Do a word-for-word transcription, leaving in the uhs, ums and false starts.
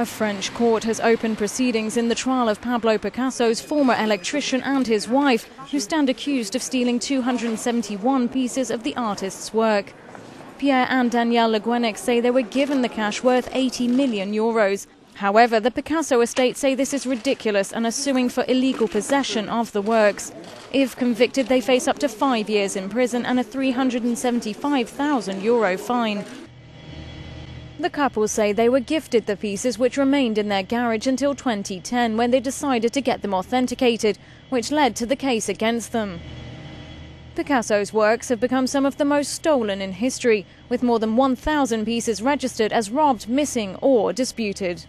A French court has opened proceedings in the trial of Pablo Picasso's former electrician and his wife, who stand accused of stealing two hundred seventy-one pieces of the artist's work. Pierre and Danielle Le Guennec say they were given the cash worth eighty million euros. However, the Picasso estate say this is ridiculous and are suing for illegal possession of the works. If convicted, they face up to five years in prison and a three hundred seventy-five thousand euro fine. The couple say they were gifted the pieces, which remained in their garage until twenty ten, when they decided to get them authenticated, which led to the case against them. Picasso's works have become some of the most stolen in history, with more than one thousand pieces registered as robbed, missing or disputed.